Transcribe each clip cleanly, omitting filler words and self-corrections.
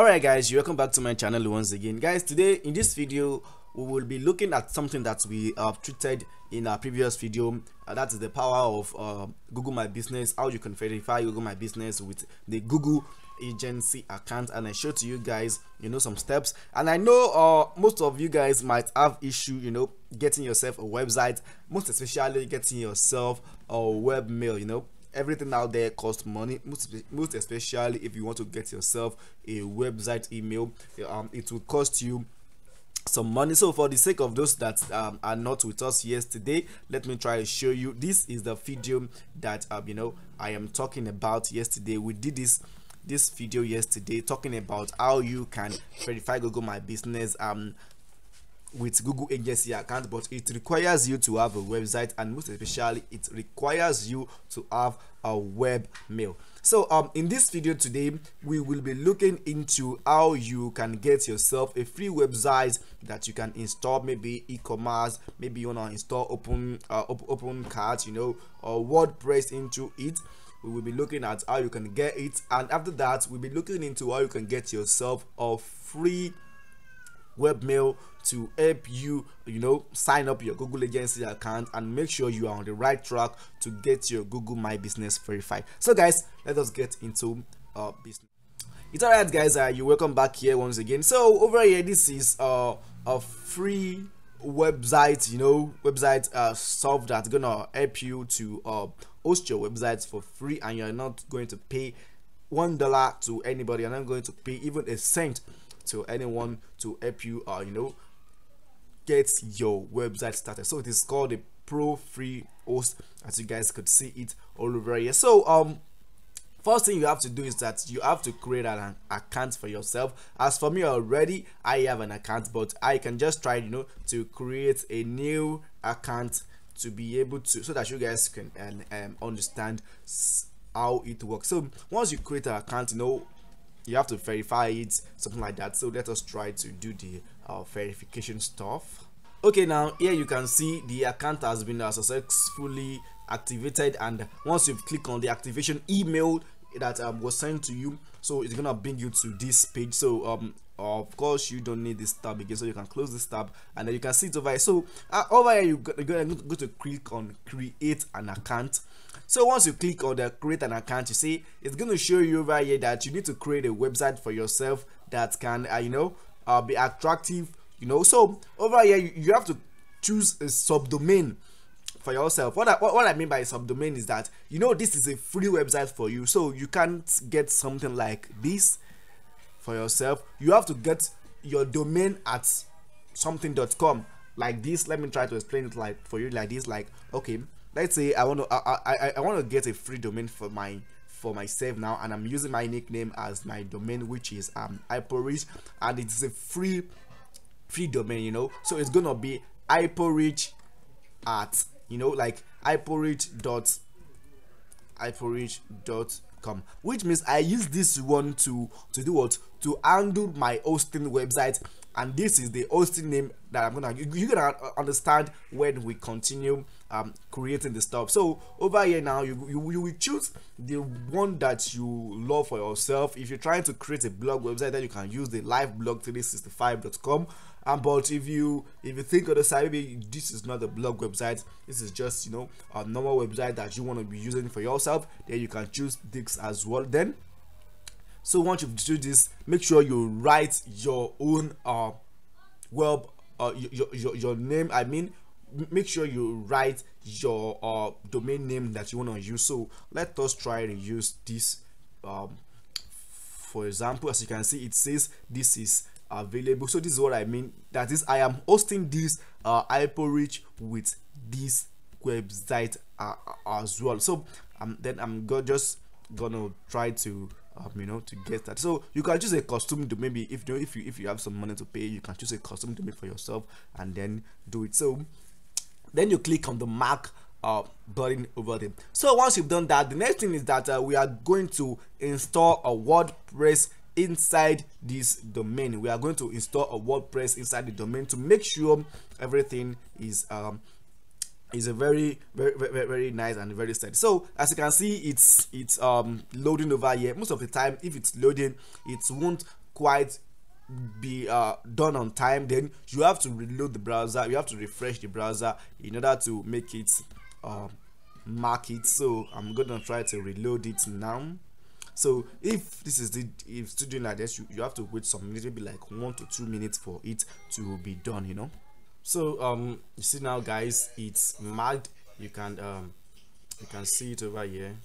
Alright guys, welcome back to my channel once again. Guys, today in this video we will be looking at something that we have treated in our previous video. That is the power of Google My Business, how you can verify Google My Business with the Google agency account, and I showed to you guys some steps. And I know most of you guys might have issue getting yourself a website, most especially getting yourself a webmail. Everything out there costs money, most especially if you want to get yourself a website email. It will cost you some money. So for the sake of those that are not with us yesterday, let me try to show you. This is the video that I am talking about yesterday. We did this video yesterday talking about how you can verify Google My Business with Google agency account, but it requires you to have a website, and most especially it requires you to have a webmail. So in this video today we will be looking into how you can get yourself a free website that you can install, maybe e-commerce, maybe you want to install OpenCart, or WordPress into it. We will be looking at how you can get it, and after that we'll be looking into how you can get yourself a free webmail to help you sign up your Google agency account and make sure you are on the right track to get your Google My Business verified. So guys, let us get into business. It's all right guys, you're welcome back here once again. So over here, this is a free website website software that's gonna help you to host your websites for free, and you're not going to pay $1 to anybody. You're not going to pay even a cent to anyone to help you get your website started. So it is called a ProFreeHost, as you guys could see it all over here. So first thing you have to do is that you have to create an account for yourself. As for me already, I have an account, but I can just try to create a new account to be able to, so that you guys can understand how it works. So once you create an account, you have to verify it, something like that. So let us try to do the verification stuff. Okay, now here you can see the account has been successfully activated, and once you click on the activation email that was sent to you, so it's gonna bring you to this page. So of course you don't need this tab again, so you can close this tab, and then you can see it over here. So over here you're gonna go to click on create an account. So once you click on the create an account, you see it's going to show you over here that you need to create a website for yourself that can be attractive, so over here you have to choose a subdomain for yourself. What I mean by subdomain is that this is a free website for you, so you can't get something like this for yourself. You have to get your domain at something.com like this. Let me try to explain it like for you like this. Like, okay, let's say I want to get a free domain for myself now, and I'm using my nickname as my domain, which is Iporich, and it's a free domain, so it's gonna be Iporich at like iporich.com, which means I use this one to do what? To handle my hosting website, and this is the hosting name that I'm gonna, you're gonna understand when we continue creating the stuff. So over here now you will choose the one that you love for yourself. If you're trying to create a blog website, then you can use the liveblog365.com, but if you think of the side, maybe this is not a blog website, this is just a normal website that you want to be using for yourself, then you can choose this as well. Then so once you do this, make sure you write your own your name. I mean, make sure you write your domain name that you want to use. So let us try to use this. For example, as you can see, it says this is available. So this is what I mean. That is, I am hosting this Iporich with this website as well. So then I'm just gonna try to. To get that. So you can choose a custom domain. Maybe if you have some money to pay, you can choose a custom domain for yourself and then do it. So then you click on the mark button over there. So once you've done that, the next thing is that we are going to install a WordPress inside this domain. We are going to install a WordPress inside the domain to make sure everything is a very, very nice and very steady. So as you can see, it's loading over here. Most of the time, if it's loading, it won't quite be done on time, then you have to reload the browser, you have to refresh the browser in order to make it mark it. So I'm gonna try to reload it now. So if this is still doing like this, you have to wait some little bit, like 1 to 2 minutes for it to be done, you know. So you see now, guys, it's marked. You can see it over here.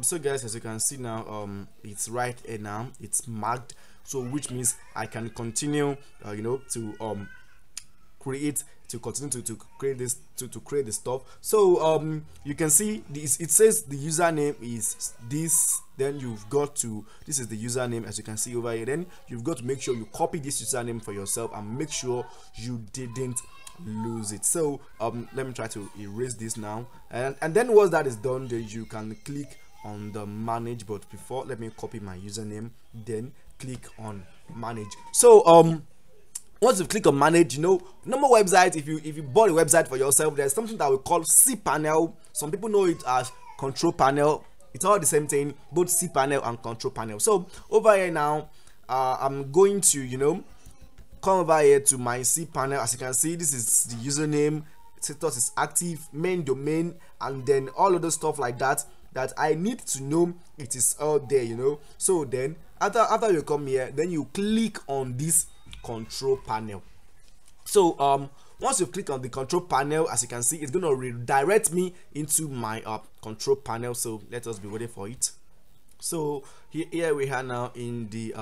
So guys, as you can see now, it's right here now, it's marked, so which means I can continue you know, to create the stuff. So you can see this, it says the username is this, then you've got to, this is the username as you can see over here, then you've got to make sure you copy this username for yourself and make sure you didn't lose it. So let me try to erase this now, and then once that is done, then you can click on the manage. But before, let me copy my username, then click on manage. So once you click on manage, you know, normal website, if you bought a website for yourself, there's something that we call cPanel. Some people know it as control panel. It's all the same thing, both cPanel and control panel. So over here now, I'm going to, you know, come over here to my cPanel. As you can see, this is the username, status is active, main domain, and then all of the stuff like that that I need to know, it is all there, you know. So then after you come here, then you click on this control panel. So once you click on the control panel, as you can see, it's gonna redirect me into my control panel. So let us be waiting for it. So here we are now in the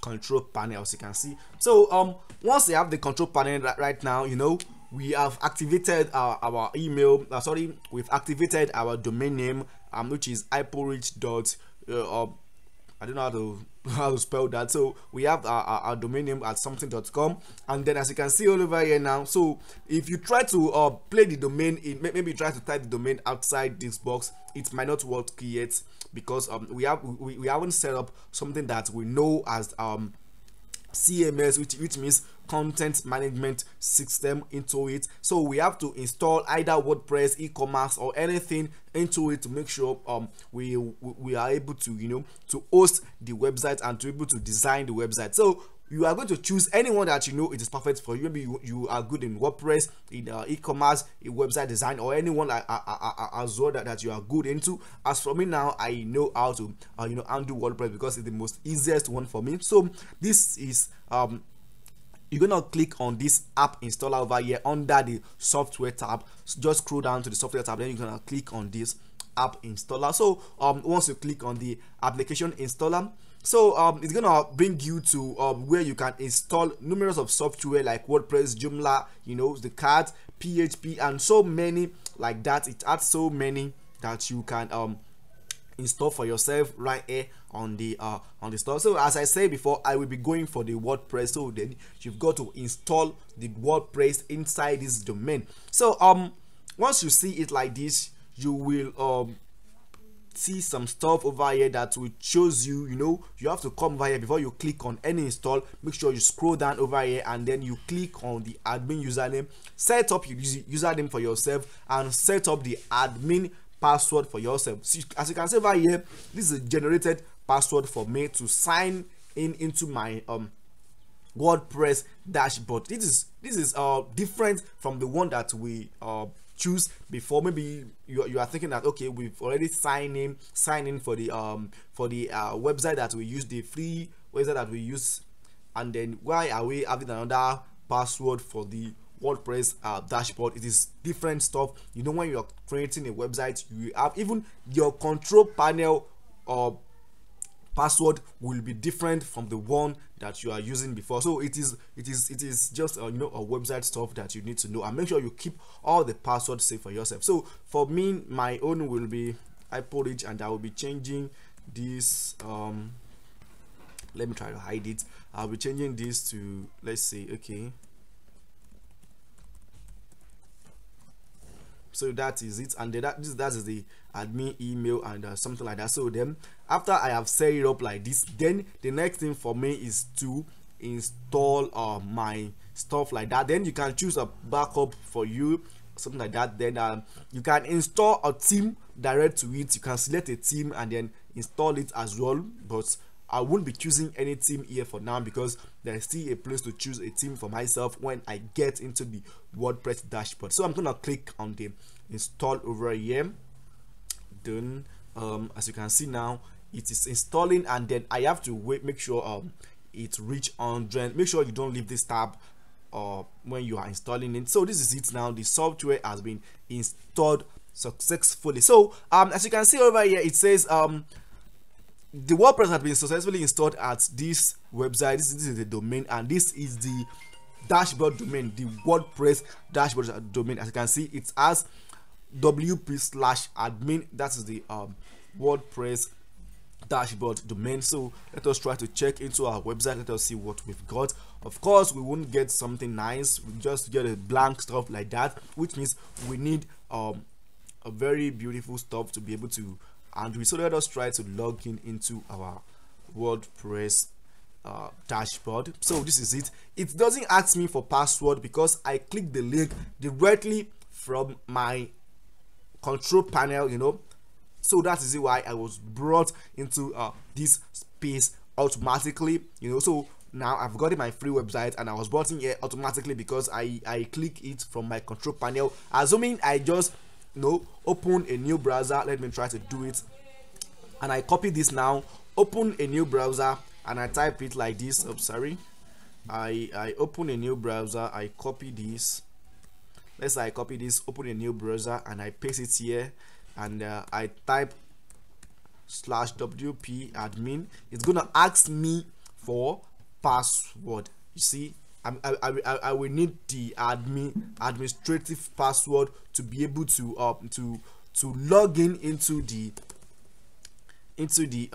control panel, as you can see. So once you have the control panel right now, you know, we have activated our email, we've activated our domain name, which is Iporich dot I don't know how to spell that. So we have our domain name at something.com, and then as you can see all over here now, so if you try to play the domain, maybe try to type the domain outside this box, it might not work yet, because we haven't set up something that we know as CMS, which means content management system, into it. So we have to install either WordPress, e-commerce, or anything into it to make sure we are able to, you know, to host the website and to be able to design the website. So you are going to choose anyone that you know it is perfect for you. Maybe you are good in WordPress, in e-commerce, in website design, or anyone as well that you are good into. As for me now, I know how to you know, undo WordPress, because it's the most easiest one for me. So this is you're gonna click on this app installer over here under the software tab. Just scroll down to the software tab, then you're gonna click on this app installer. So once you click on the application installer, so it's gonna bring you to where you can install numerous of software like WordPress, Joomla, you know, the cart, PHP, and so many like that. It adds so many that you can install for yourself right here on the store. So as I said before, I will be going for the WordPress. So then you've got to install the WordPress inside this domain. So once you see it like this, you will see some stuff over here that will choose you. You know, you have to come over here before you click on any install. Make sure you scroll down over here, and then you click on the admin username. Set up your username for yourself and set up the admin password for yourself. As you can see over here, this is a generated password for me to sign in into my WordPress dashboard. This is different from the one that we choose before. Maybe you are thinking that, okay, we've already signed in for the website that we use, the free website that we use, and then why are we having another password for the WordPress dashboard? It is different stuff, you know. When you are creating a website, you have even your control panel password will be different from the one that you are using before. So it is just you know, a website stuff that you need to know, and make sure you keep all the passwords safe for yourself. So for me, my own will be Iporich, and I will be changing this. Let me try to hide it. I'll be changing this to, let's say, okay. So that is it, and that is the admin email and something like that. So then after I have set it up like this, then the next thing for me is to install my stuff like that. Then you can choose a backup for you, something like that. Then you can install a theme direct to it. You can select a theme and then install it as well, but I won't be choosing any theme here for now because there's still a place to choose a theme for myself when I get into the WordPress dashboard. So I'm gonna click on the install over here. Done. As you can see now, it is installing, and then I have to wait, make sure it reach 100. Make sure you don't leave this tab when you are installing it. So this is it now. The software has been installed successfully. So as you can see over here, it says the WordPress has been successfully installed at this website. This is the domain, and this is the dashboard domain, the WordPress dashboard domain. As you can see, it has wp/admin. That is the WordPress dashboard domain. So let us try to check into our website. Let us see what we've got. Of course, we won't get something nice. We just get a blank stuff like that, which means we need a very beautiful stuff to be able to. And so let us try to log in into our WordPress dashboard. So this is it. It doesn't ask me for password because I click the link directly from my control panel, you know. So that is why I was brought into this space automatically, you know. So now I've got my free website and I was brought in here automatically because I click it from my control panel, assuming I just open a new browser. Let me try to do it, and I copy this now, open a new browser, and I type it like this. I'm sorry, I open a new browser, I copy this, let's say I copy this, open a new browser, and I paste it here, and I type /wp admin. It's gonna ask me for password. You see, I will need the administrative password to be able to log in into the into the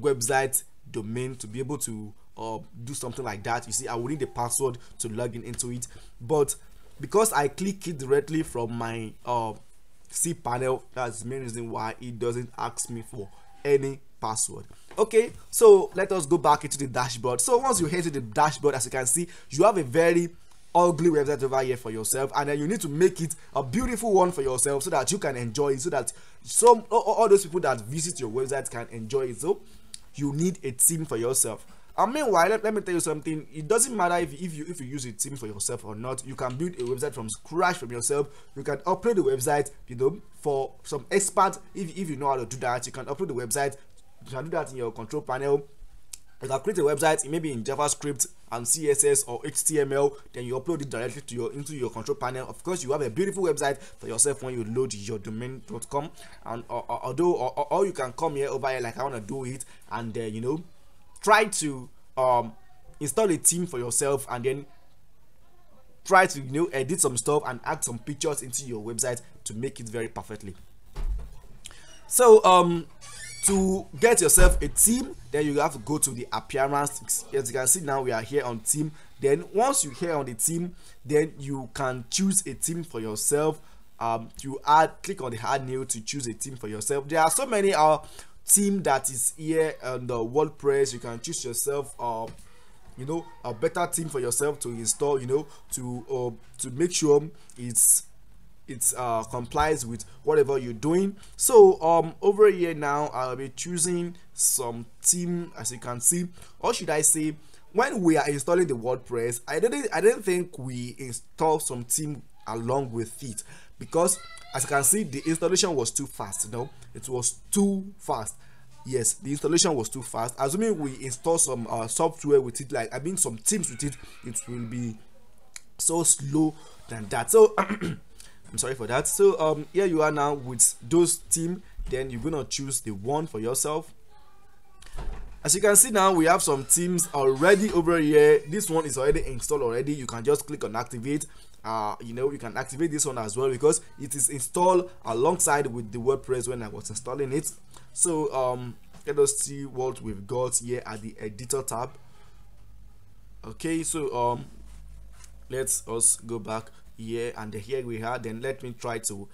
website domain, to be able to do something like that. You see, I will need the password to log in into it, but because I click it directly from my cPanel, that's the main reason why it doesn't ask me for any password. Okay, so let us go back into the dashboard. So once you head to the dashboard, as you can see, you have a very ugly website over here for yourself, and then you need to make it a beautiful one for yourself so that you can enjoy it, so that all those people that visit your website can enjoy it. So you need a theme for yourself. And meanwhile, let me tell you something. It doesn't matter if you use a theme for yourself or not. You can build a website from scratch from yourself. You can upload the website, you know, for some expert. If you know how to do that, you can upload the website. You can do that in your control panel. You can create a website, maybe in JavaScript and CSS or HTML, then you upload it directly to your into your control panel. Of course, you have a beautiful website for yourself when you load your domain.com, and or you can come here over here like I want to do it, and you know, try to install a theme for yourself, and then try to edit some stuff and add some pictures into your website to make it very perfectly. So to get yourself a theme, then you have to go to the appearance. As you can see now, we are here on theme. Then once you're here on the theme, then you can choose a theme for yourself. You click on the add new to choose a theme for yourself. There are so many theme that is here on the WordPress. You can choose yourself a better theme for yourself to install, to make sure it complies with whatever you're doing. So over here now, I'll be choosing some theme. As you can see, or should I say, when we are installing the WordPress, I didn't think we installed some theme along with it, because as you can see, the installation was too fast. It was too fast. Yes, the installation was too fast. Assuming we install some software with it, like some themes with it, it will be so slow than that. So I'm sorry for that. So here you are now with those themes. Then you're gonna choose the one for yourself. As you can see now, we have some themes already over here. This one is already installed already. You can just click on activate. You can activate this one as well because it is installed alongside with the WordPress when I was installing it. So let us see what we've got here at the editor tab. Okay, so let's us go back here, and here we are. Then let me try to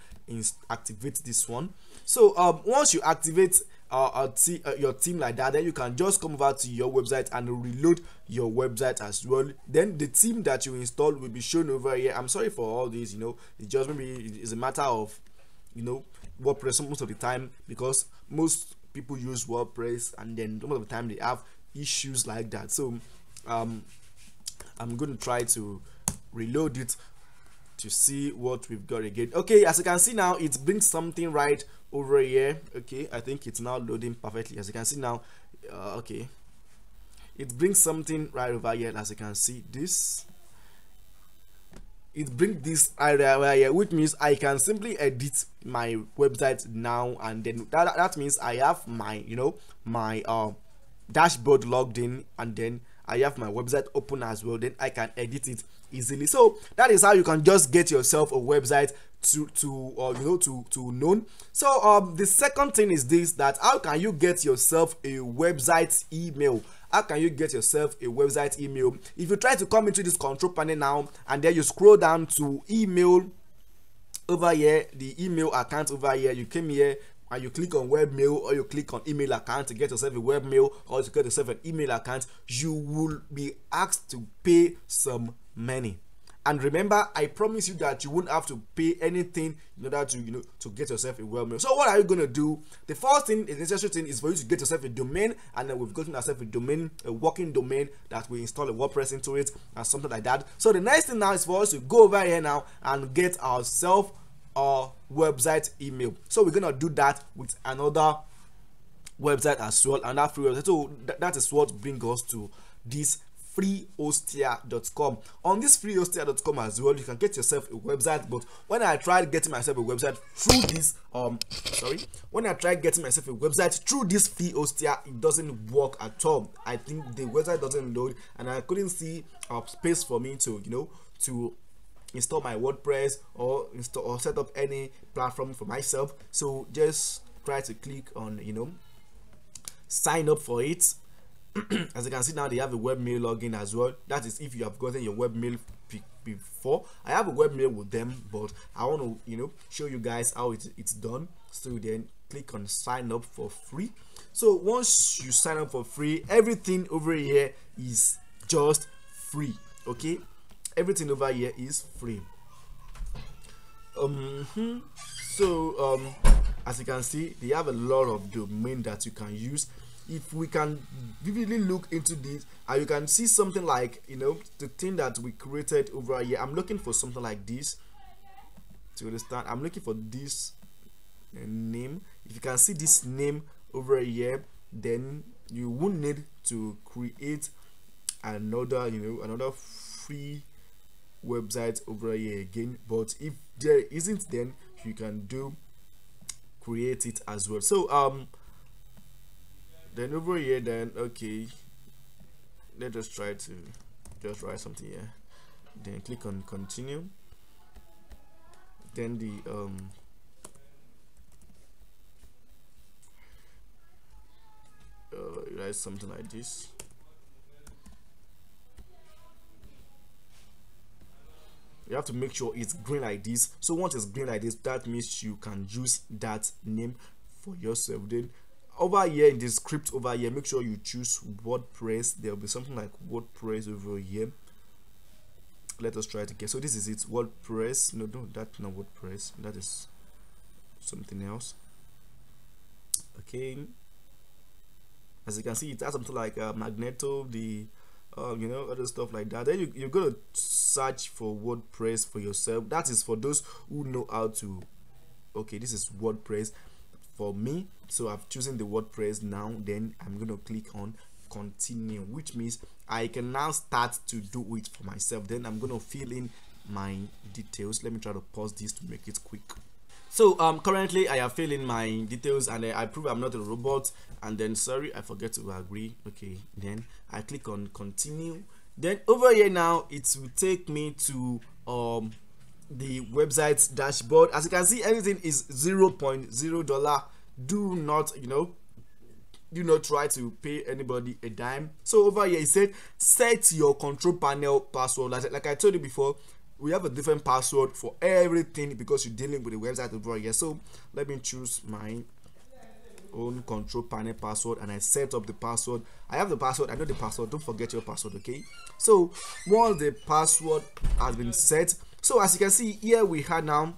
activate this one. So once you activate your theme like that, then you can just come over to your website and reload your website as well. Then the theme that you installed will be shown over here. I'm sorry for all this, it's just maybe it's a matter of you know, WordPress most of the time, because most people use WordPress and then most of the time they have issues like that. So I'm going to try to reload it to see what we've got again. Okay, as you can see now, it brings something right over here. Okay, I think it's now loading perfectly. As you can see now, okay, it brings something right over here. As you can see, this, it brings this area over here, which means I can simply edit my website now, and then that means I have my, you know, my dashboard logged in, and then I have my website open as well. Then I can edit it easily. So that is how you can just get yourself a website to known. So the second thing is this, that how can you get yourself a website email? How can you get yourself a website email? If you try to come into this control panel now, and then you scroll down to email over here, the email account over here, you came here and you click on webmail, or you click on email account to get yourself a webmail, or to get yourself an email account, you will be asked to pay some money. And remember, I promise you that you won't have to pay anything in order to, you know, to get yourself a webmail. So what are you going to do? The first thing, the necessary thing, is for you to get yourself a domain. And then we've gotten ourselves a domain, a working domain that we install a WordPress into it and something like that. So the next thing now is for us to go over here now and get ourselves our website email. So we're going to do that with another website as well, and that free website. So that is what brings us to this freehostia.com. on this freehostia.com as well, you can get yourself a website. But when I tried getting myself a website through this freehostia, it doesn't work at all. I think the website doesn't load, and I couldn't see a space for me to, you know, to install my WordPress or install or set up any platform for myself. So just try to click on, you know, sign up for it. As you can see now, they have a webmail login as well. That is if you have gotten your webmail before. I have a webmail with them, but I want to, you know, show you guys how it's done. So then click on sign up for free. So once you sign up for free, everything over here is just free. Okay, everything over here is free. As you can see, they have a lot of domain that you can use. If we can vividly look into this, and you can see something like, you know, the thing that we created over here. I'm looking for something like this. To understand, I'm looking for this name. If you can see this name over here, then you won't need to create another, you know, another free website over here again. But if there isn't, then you can do create it as well. So then over here, then okay, let's just try to just write something here, then click on continue. Then the write something like this. You have to make sure it's green like this. So once it's green like this, that means you can use that name for yourself. Then over here in the script over here, make sure you choose WordPress. There will be something like WordPress over here. Let us try it again. So this is it, WordPress. No, that's not WordPress, that is something else. Okay, as you can see, it has something like Magneto, the you know, other stuff like that. Then you're gonna search for WordPress for yourself. That is for those who know how to. Okay, this is WordPress for me, so I've chosen the WordPress now. Then I'm gonna click on continue, which means I can now start to do it for myself. Then I'm gonna fill in my details. Let me try to pause this to make it quick. So currently I have filled in my details, and I prove I'm not a robot. And then sorry, I forget to agree. Okay, then I click on continue. Then over here now, it will take me to the website's dashboard. As you can see, everything is $0.0. Do not, you know, do not try to pay anybody a dime. So over here it said set your control panel password. Like I told you before, we have a different password for everything because you're dealing with the website over here. So let me choose my own control panel password, and I set up the password. I have the password, I know the password. Don't forget your password. Okay, so once the password has been set, so as you can see here, we have now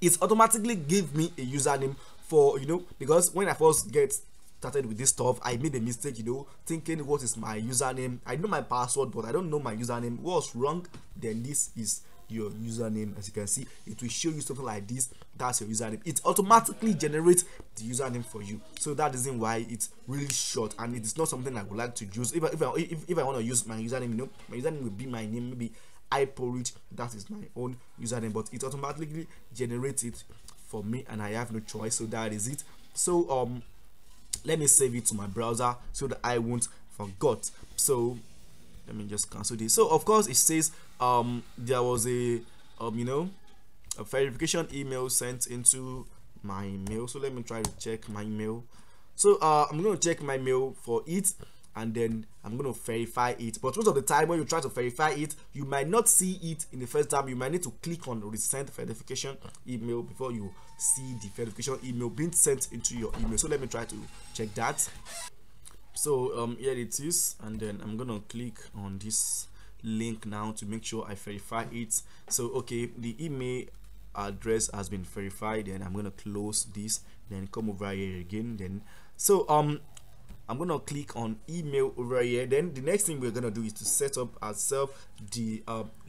it automatically gave me a username for, you know, because when I first get started with this stuff, I made a mistake, you know, thinking what is my username. I know my password, but I don't know my username. What's wrong? Then this is your username. As you can see, it will show you something like this. That's your username. It automatically generates the username for you. So that isn't why it's really short, and it's not something I would like to use. If I want to use my username, you know, my username will be my name, maybe Iporich. That is my own username, but it automatically generates it for me, and I have no choice. So that is it. So let me save it to my browser so that I won't forget. So let me just cancel this. So of course it says there was a you know, a verification email sent into my mail. So let me try to check my mail. So I'm going to check my mail for it, and then I'm going to verify it. But most of the time when you try to verify it, you might not see it in the first time. You might need to click on resend verification email before you see the verification email being sent into your email. So let me try to check that. So here it is, and then I'm gonna click on this link now to make sure I verify it. So okay, the email address has been verified, and I'm gonna close this, then come over here again. Then so I'm gonna click on email over here. Then the next thing we're gonna do is to set up ourselves the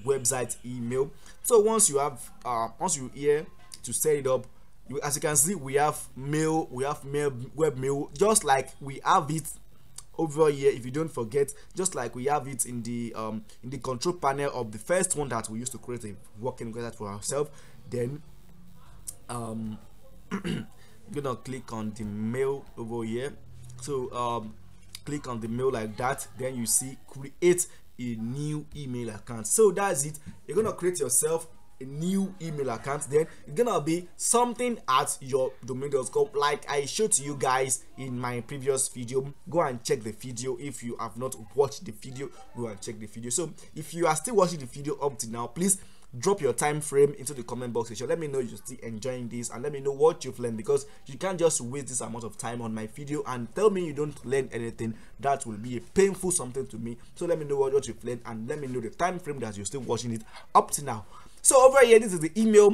website email. So once you have once you're here to set it up, as you can see, we have mail, we have mail, web mail, just like we have it over here. If you don't forget, just like we have it in the control panel of the first one that we used to create a working website for ourselves. Then gonna click on the mail over here. So click on the mail like that. Then you see create a new email account. So that's it. You're gonna create yourself a new email account. Then it's gonna be something at your domain.com, like I showed you guys in my previous video. Go and check the video. If you have not watched the video, go and check the video. So if you are still watching the video up to now, please drop your time frame into the comment box section. Let me know you're still enjoying this, and let me know what you've learned, because you can't just waste this amount of time on my video and tell me you don't learn anything. That will be a painful something to me. So let me know what you've learned, and let me know the time frame that you're still watching it up to now. So over here, this is the email.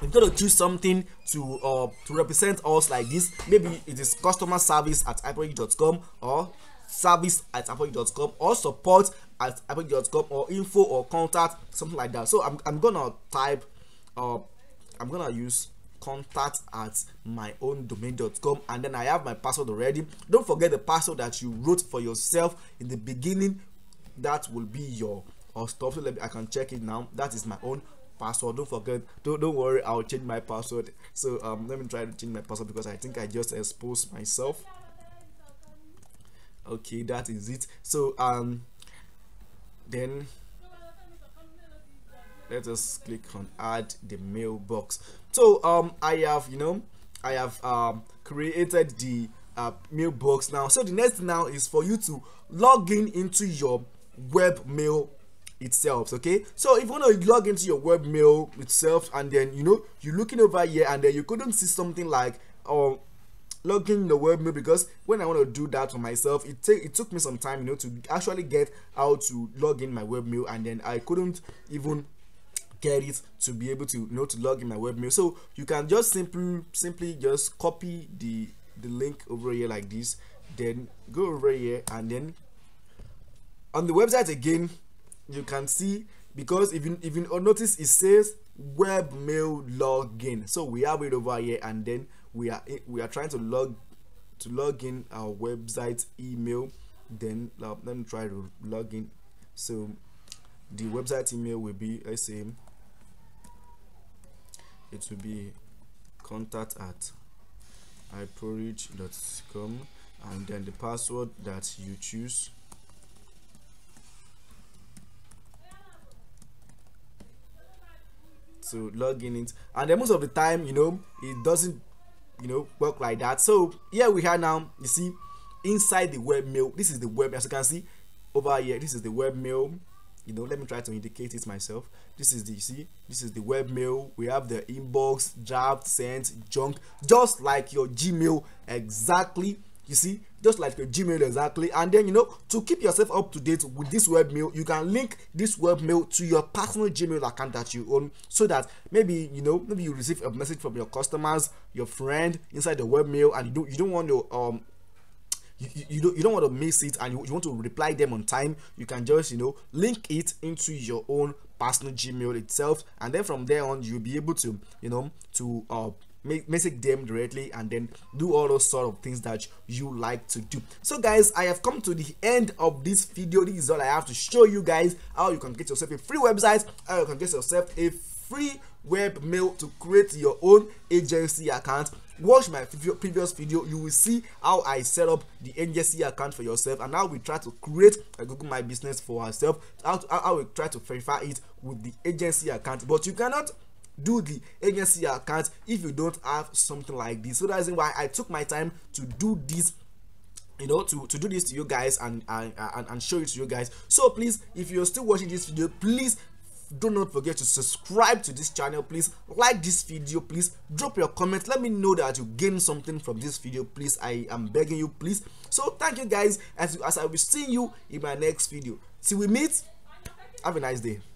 We've got to choose something to represent us like this. Maybe it is customerservice@iporich.com, or service@iporich.com, or support@iporich.com, or info or contact, something like that. So I'm gonna type I'm gonna use contact@myowndomain.com, and then I have my password already. Don't forget the password that you wrote for yourself in the beginning. That will be your stuff. So let me, I can check it now. That is my own password. Don't forget, don't worry, I'll change my password. So let me try to change my password, because I think I just exposed myself. Okay, that is it. So then let us click on add the mailbox. So I have, you know, I have created the mailbox now. So the next thing now is for you to log in into your webmail itself. Okay, so if you want to log into your webmail itself, and then, you know, you're looking over here, and then you couldn't see something like logging the webmail, because when I want to do that for myself, it took me some time, you know, to actually get how to log in my webmail, and then I couldn't even get it to be able to, you know, to log in my webmail. So you can just simply just copy the link over here like this, then go over here, and then on the website again, you can see, because even notice it says webmail login. So we have it over here, and then we are trying to log in our website email. Then let me try to log in. So the website email will be, let's say it will be contact@iporich.com, and then the password that you choose. So log in it, and then most of the time, you know, it doesn't, you know, work like that. So here we are now. You see, inside the webmail, this is the web. As you can see over here, this is the webmail. You know, let me try to indicate it myself. This is the, you see, this is the webmail. We have the inbox, draft, sent, junk, just like your Gmail exactly. You see, just like your Gmail exactly. And then, you know, to keep yourself up to date with this webmail, you can link this webmail to your personal Gmail account that you own, so that maybe, you know, maybe you receive a message from your customers, your friend inside the webmail, and you don't want to you don't want to miss it, and you want to reply them on time. You can just, you know, link it into your own personal Gmail itself, and then from there on you'll be able to, you know, to message them directly and then do all those sort of things that you like to do. So guys, I have come to the end of this video. This is all I have to show you guys, how you can get yourself a free website, how you can get yourself a free webmail to create your own agency account. Watch my previous video, you will see how I set up the agency account for yourself, and how we try to create a Google My Business for ourselves, how we try to verify it with the agency account. But you cannot do the agency account if you don't have something like this. So that's why I took my time to do this, you know, to do this to you guys and show it to you guys. So please, if you're still watching this video, please do not forget to subscribe to this channel. Please like this video. Please drop your comment. Let me know that you gained something from this video. Please, I am begging you, please. So thank you guys, as I will see you in my next video. Till we meet, have a nice day.